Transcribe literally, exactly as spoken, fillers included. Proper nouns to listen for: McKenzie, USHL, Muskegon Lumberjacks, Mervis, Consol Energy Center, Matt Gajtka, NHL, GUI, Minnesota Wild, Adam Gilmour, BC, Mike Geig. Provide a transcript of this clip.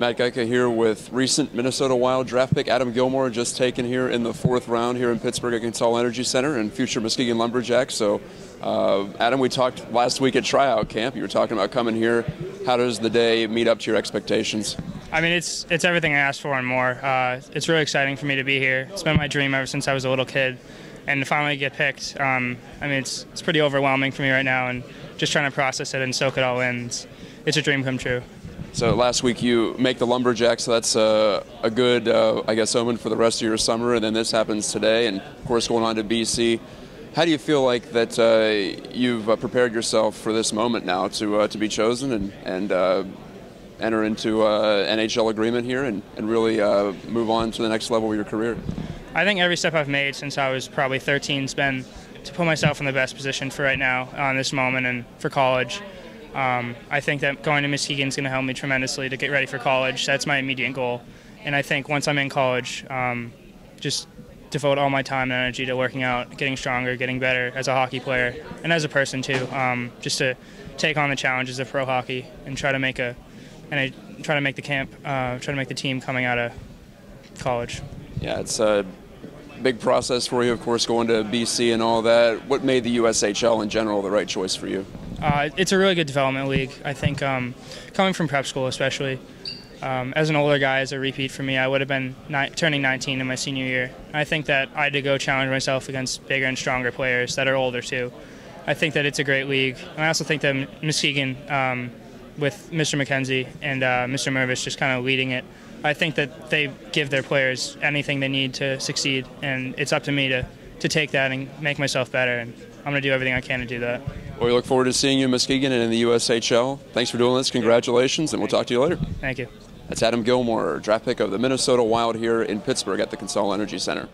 Matt Gajtka here with recent Minnesota Wild draft pick Adam Gilmour, just taken here in the fourth round here in Pittsburgh at Consol Energy Center, and future Muskegon Lumberjacks. So, uh, Adam, we talked last week at tryout camp. You were talking about coming here. How does the day meet up to your expectations? I mean, it's it's everything I asked for and more. Uh, it's really exciting for me to be here. It's been my dream ever since I was a little kid, and to finally get picked, um, I mean, it's it's pretty overwhelming for me right now, and just trying to process it and soak it all in. It's, it's a dream come true. So last week you make the Lumberjacks, so that's a, a good, uh, I guess, omen for the rest of your summer, and then this happens today, and of course going on to B C. How do you feel like that uh, you've uh, prepared yourself for this moment now to uh, to be chosen and, and uh, enter into uh, N H L agreement here and, and really uh, move on to the next level of your career? I think every step I've made since I was probably thirteen has been to put myself in the best position for right now, on this moment, and for college. Um, I think that going to Muskegon is going to help me tremendously to get ready for college. That's my immediate goal. And I think once I'm in college, um, just devote all my time and energy to working out, getting stronger, getting better as a hockey player and as a person too, um, just to take on the challenges of pro hockey and try to make a and I try to make the camp, uh, try to make the team coming out of college. Yeah, it's a big process for you, of course, going to B C and all that. What made the U S H L in general the right choice for you? Uh, it's a really good development league. I think um, coming from prep school especially, um, as an older guy, as a repeat for me, I would have been ni turning nineteen in my senior year. I think that I had to go challenge myself against bigger and stronger players that are older too. I think that it's a great league. And I also think that Muskegon, um, with Mister McKenzie and uh, Mister Mervis just kind of leading it, I think that they give their players anything they need to succeed, and it's up to me to, to take that and make myself better, and I'm going to do everything I can to do that. Well, we look forward to seeing you in Muskegon and in the U S H L. Thanks for doing this. Congratulations, and we'll talk to you later. Thank you. That's Adam Gilmour, draft pick of the Minnesota Wild here in Pittsburgh at the Consol Energy Center.